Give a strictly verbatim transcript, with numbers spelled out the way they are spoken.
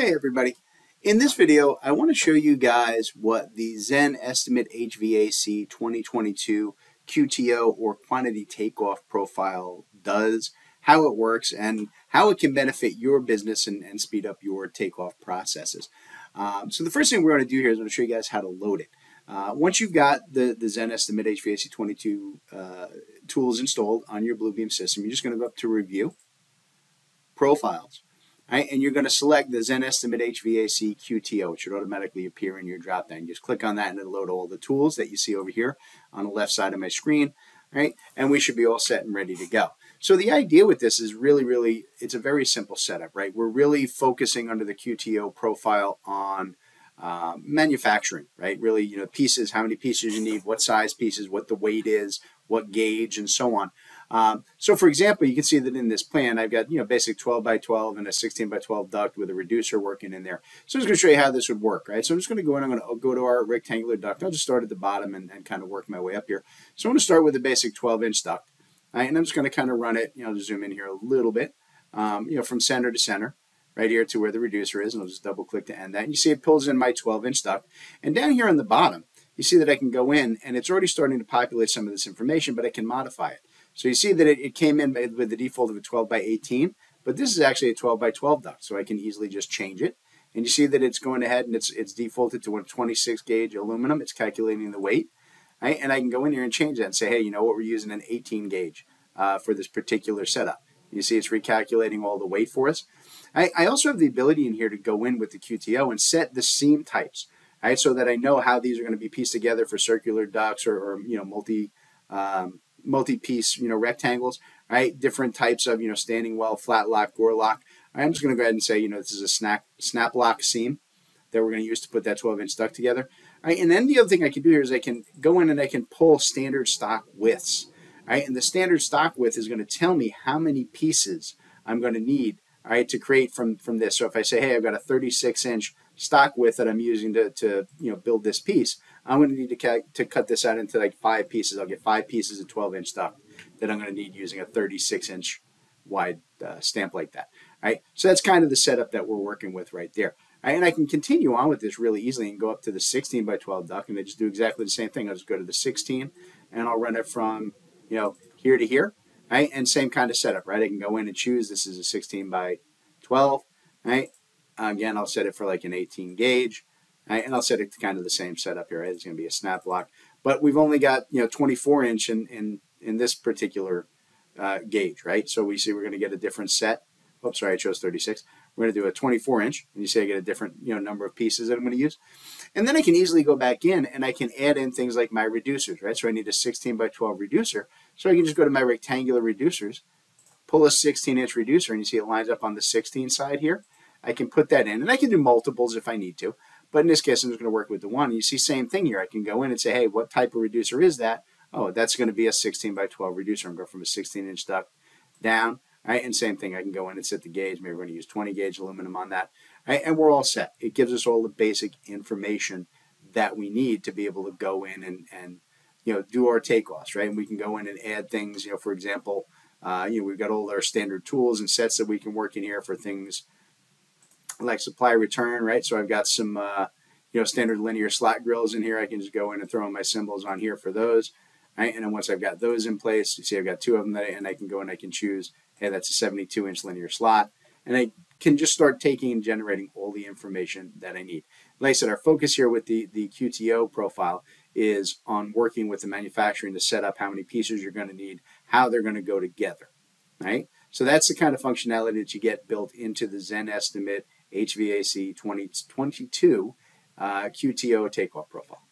Hey everybody, in this video I want to show you guys what the ZenEstimate H V A C twenty twenty-two Q T O or quantity takeoff profile does, how it works, and how it can benefit your business and, and speed up your takeoff processes. Um, so the first thing we're going to do here is I'm going to show you guys how to load it. Uh, once you've got the, the ZenEstimate H V A C twenty-two uh, tools installed on your Bluebeam system, you're just going to go up to Review, Profiles. Right, and you're going to select the ZenEstimate H V A C Q T O, which should automatically appear in your drop-down. Just click on that and it'll load all the tools that you see over here on the left side of my screen, right? And we should be all set and ready to go. So the idea with this is really, really, it's a very simple setup, right? We're really focusing under the Q T O profile on uh, manufacturing, right? Really, you know, pieces, how many pieces you need, what size pieces, what the weight is, what gauge, and so on. Um, so for example, you can see that in this plan, I've got, you know, basic twelve by twelve and a sixteen by twelve duct with a reducer working in there. So I'm just going to show you how this would work, right? So I'm just going to go in, I'm going to go to our rectangular duct. I'll just start at the bottom and, and kind of work my way up here. So I'm going to start with a basic twelve inch duct, right? And I'm just going to kind of run it, you know, just zoom in here a little bit, um, you know, from center to center, right here to where the reducer is. And I'll just double click to end that. And you see it pulls in my twelve inch duct. And down here on the bottom, you see that I can go in and it's already starting to populate some of this information, but I can modify it. So you see that it, it came in with the default of a twelve by eighteen, but this is actually a twelve by twelve duct, so I can easily just change it. And you see that it's going ahead and it's it's defaulted to a twenty-six gauge aluminum. It's calculating the weight, right? And I can go in here and change that and say, hey, you know what, we're using an eighteen gauge uh, for this particular setup. You see it's recalculating all the weight for us. I, I also have the ability in here to go in with the Q T O and set the seam types, right? So that I know how these are going to be pieced together for circular ducts or, or you know, multi um, multi-piece, you know, rectangles, right? Different types of, you know, standing well, flat lock, gore lock. Right, I'm just going to go ahead and say, you know, this is a snap, snap lock seam that we're going to use to put that twelve inch duct together. Right, and then the other thing I can do here is I can go in and I can pull standard stock widths, right? And the standard stock width is going to tell me how many pieces I'm going to need, all right, to create from, from this. So if I say, hey, I've got a thirty-six inch stock width that I'm using to, to you know, build this piece, I'm going to need to, to cut this out into like five pieces. I'll get five pieces of twelve inch duct that I'm going to need using a thirty-six inch wide uh, stamp like that. All right, so that's kind of the setup that we're working with right there. All right, and I can continue on with this really easily and go up to the sixteen by twelve duct, and I just do exactly the same thing. I'll just go to the sixteen, and I'll run it from, you know, here to here, right? And same kind of setup, right? I can go in and choose. This is a sixteen by twelve, right? Again, I'll set it for like an eighteen gauge, right? And I'll set it to kind of the same setup here, right? It's going to be a snap lock, but we've only got, you know, twenty-four inch in, in, in this particular uh, gauge, right? So we see we're going to get a different set. Oops, sorry, I chose thirty-six. We're going to do a twenty-four inch, and you see I get a different, you know, number of pieces that I'm going to use. And then I can easily go back in and I can add in things like my reducers, right? So I need a sixteen by twelve reducer. So I can just go to my rectangular reducers, pull a sixteen inch reducer, and you see it lines up on the sixteen side here. I can put that in, and I can do multiples if I need to, but in this case, I'm just going to work with the one. And you see same thing here. I can go in and say, hey, what type of reducer is that? Oh, that's going to be a sixteen by twelve reducer. I'm going from a sixteen inch duct down, right? And same thing. I can go in and set the gauge. Maybe we're going to use twenty gauge aluminum on that, right? And we're all set. It gives us all the basic information that we need to be able to go in and, and you know, do our takeoffs, right? And we can go in and add things, you know, for example, uh, you know, we've got all our standard tools and sets that we can work in here for things like supply return, right? So I've got some, uh, you know, standard linear slot grills in here. I can just go in and throw in my symbols on here for those, right? And then once I've got those in place, you see I've got two of them, that I, and I can go and I can choose, hey, that's a seventy-two inch linear slot. And I can just start taking and generating all the information that I need. Like I said, our focus here with the, the Q T O profile is on working with the manufacturing to set up how many pieces you're going to need, how they're going to go together, right? So that's the kind of functionality that you get built into the ZenEstimate H V A C twenty twenty-two uh, Q T O takeoff profile.